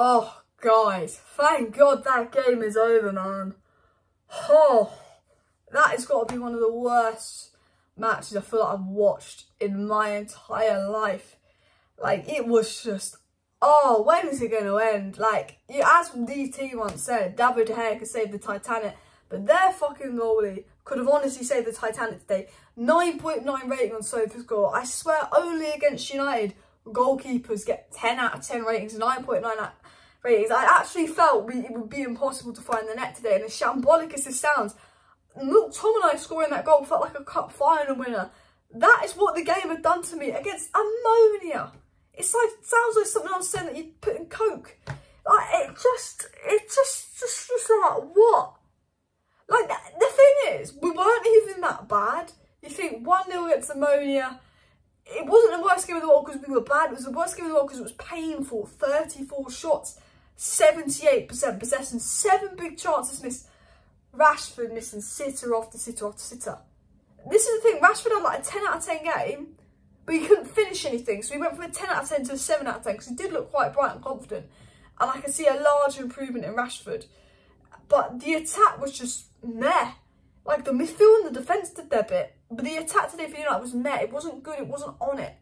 Oh, guys, thank God that game is over, man. Oh, that has got to be one of the worst matches I feel like I've watched in my entire life. Like, it was just, oh, when is it going to end? Like, as DT once said, David De Gea could save the Titanic, but their fucking goalie could have honestly saved the Titanic today. 9.9 rating on SofaScore. I swear, only against United, goalkeepers get 10 out of 10 ratings, 9.9 ratings. I actually felt it would be impossible to find the net today, and as shambolic as this sounds, McTominay scoring that goal felt like a cup final winner. That is what the game had done to me against Omonia. It's like, it sounds like something I'm saying that you put in Coke. Like, it's just like, what? Like, the thing is, we weren't even that bad. You think 1-0 against Omonia, it wasn't the worst game of the world because we were bad. It was the worst game of the world because it was painful. 34 shots, 78% possession, 7 big chances missed. Rashford missing sitter after sitter after sitter. This is the thing, Rashford had like a 10 out of 10 game, but he couldn't finish anything. So he went from a 10 out of 10 to a 7 out of 10 because he did look quite bright and confident. And I can see a large improvement in Rashford. But the attack was just meh. Like, the midfield and the defence did their bit, but the attack today for United was meh. It wasn't good, it wasn't on it.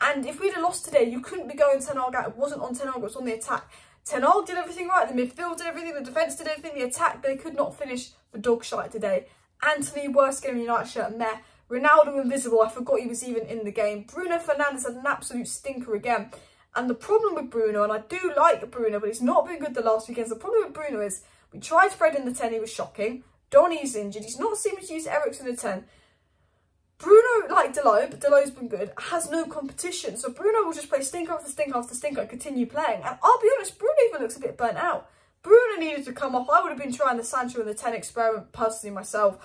And if we'd have lost today, you couldn't be going Ten Hag out. It wasn't on Ten Hag, it was on the attack. Ten Hag did everything right, the midfield did everything, the defence did everything, the attack, they could not finish the dog shite today. Anthony, worst game in United shirt, meh. Ronaldo invisible, I forgot he was even in the game. Bruno Fernandes had an absolute stinker again. And the problem with Bruno, and I do like Bruno, but he's not been good the last few games. The problem with Bruno is, we tried Fred in the 10, he was shocking. Donny's injured, he's not seeming to use Eriksen in the 10. Bruno, like Delo, but Delo's been good, has no competition. So Bruno will just play stinker after stinker after stinker and continue playing. And I'll be honest, Bruno even looks a bit burnt out. Bruno needed to come off. I would have been trying the Sancho in the 10 experiment personally myself.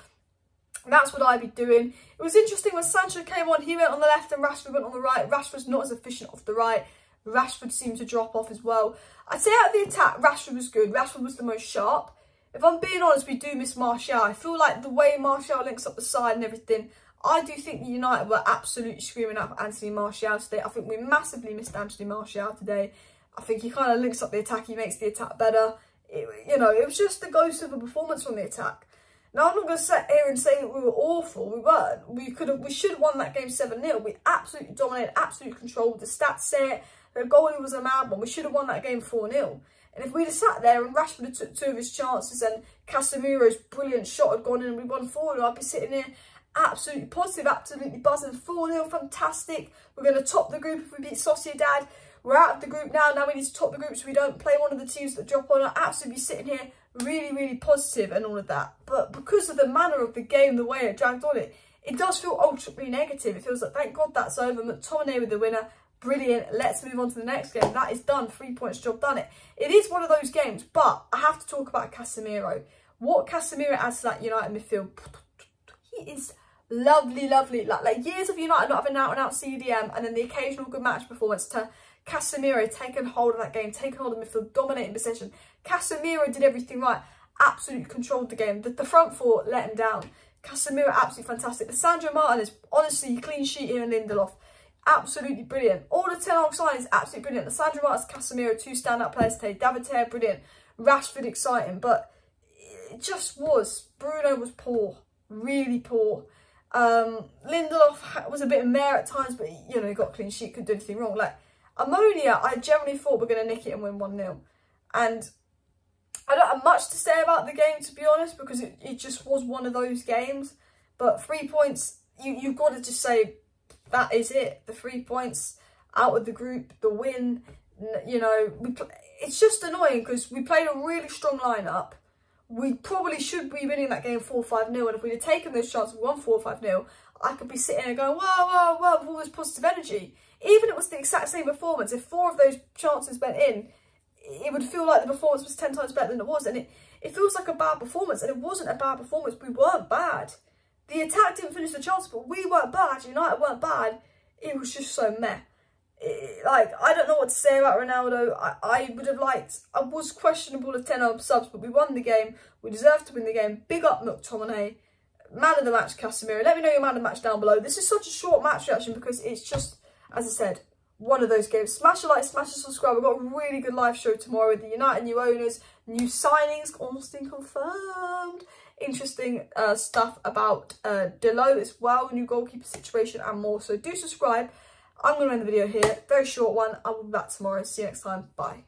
That's what I'd be doing. It was interesting when Sancho came on, he went on the left and Rashford went on the right. Rashford's not as efficient off the right. Rashford seemed to drop off as well. I'd say out of the attack, Rashford was good. Rashford was the most sharp. If I'm being honest, we do miss Martial. I feel like the way Martial links up the side and everything, I do think United were absolutely screaming out for Anthony Martial today. I think we massively missed Anthony Martial today. I think he kind of links up the attack. He makes the attack better. It was just the ghost of a performance from the attack. Now, I'm not going to sit here and say that we were awful. We weren't. We should have won that game 7-0. We absolutely dominated, absolutely controlled. The stats say it. The goalie was a mad one. We should have won that game 4-0. And if we'd have sat there and Rashford had took 2 of his chances and Casemiro's brilliant shot had gone in and we won 4-0, I'd be sitting here absolutely positive, absolutely buzzing. 4-0, fantastic. We're going to top the group if we beat Sociedad. We're out of the group now. Now we need to top the group so we don't play one of the teams that drop on. I'd absolutely be sitting here really, really positive and all of that. But because of the manner of the game, the way it dragged on it does feel ultimately negative. It feels like, thank God that's over. McTominay with the winner. Brilliant. Let's move on to the next game. That is done. 3 points, job done. It is one of those games, but I have to talk about Casemiro. What Casemiro adds to that United midfield, he is lovely, lovely. Like years of United not having an out-and-out CDM and then the occasional good match performance to Casemiro taking hold of that game, taking hold of midfield, dominating possession. Casemiro did everything right. Absolutely controlled the game. The front four let him down. Casemiro, absolutely fantastic. Lisandro Martínez, honestly, clean sheet here and Lindelof. Absolutely brilliant. All the Ten Hag signings, absolutely brilliant. Lisandro Martínez, Casemiro, 2 standout players today. Davitea, brilliant. Rashford, exciting. But it just was. Bruno was poor. Really poor. Lindelof was a bit of mare at times, but he got a clean sheet, couldn't do anything wrong. Like, Omonia, I generally thought we're going to nick it and win 1-0. And I don't have much to say about the game, to be honest, because it just was one of those games. But 3 points, you've got to just say, that is it. The 3 points out of the group, the win. It's just annoying because we played a really strong lineup. We probably should be winning that game 4-5-0. And if we'd have taken those chances, we won 4-5-0. I could be sitting there going, whoa, with all this positive energy. Even if it was the exact same performance, if 4 of those chances went in, it would feel like the performance was 10 times better than it was. And it feels like a bad performance. And it wasn't a bad performance. We weren't bad. The attack didn't finish the chance, but we weren't bad. United weren't bad. It was just so meh. I don't know what to say about Ronaldo. I would have liked... I was questionable of 10 up subs, but we won the game. We deserved to win the game. Big up McTominay. Man of the match, Casemiro. Let me know your man of the match down below. This is such a short match reaction because it's just, as I said, one of those games. Smash a like, smash a subscribe. We've got a really good live show tomorrow with the United new owners, new signings, almost been confirmed. Interesting stuff about Delo as well, new goalkeeper situation and more. So do subscribe. I'm going to end the video here. Very short one. I will be back tomorrow. See you next time. Bye.